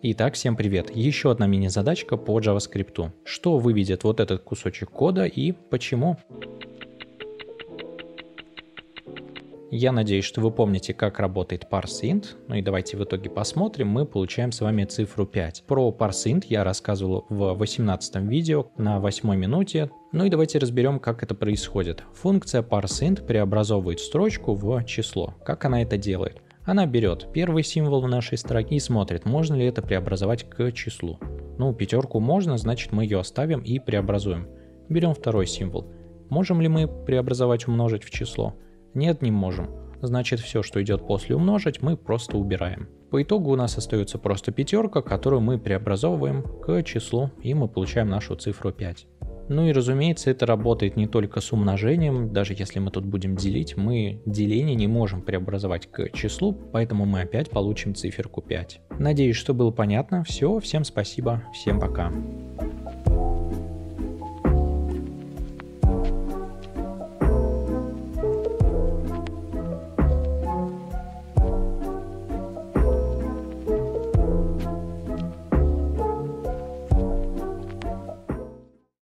Итак, всем привет! Еще одна мини-задачка по JavaScript. Что выведет вот этот кусочек кода и почему? Я надеюсь, что вы помните, как работает parseInt. Ну и давайте в итоге посмотрим. Мы получаем с вами цифру 5. Про parseInt я рассказывал в 18 видео на 8 минуте. Ну и давайте разберем, как это происходит. Функция parseInt преобразовывает строчку в число. Как она это делает? Она берет первый символ в нашей строке и смотрит, можно ли это преобразовать к числу. Ну, пятерку можно, значит мы ее оставим и преобразуем. Берем второй символ. Можем ли мы преобразовать умножить в число? Нет, не можем. Значит, все, что идет после умножить, мы просто убираем. По итогу у нас остается просто пятерка, которую мы преобразовываем к числу, и мы получаем нашу цифру 5. Ну и разумеется, это работает не только с умножением, даже если мы тут будем делить, мы деление не можем преобразовать к числу, поэтому мы опять получим циферку 5. Надеюсь, что было понятно. Все, всем спасибо, всем пока.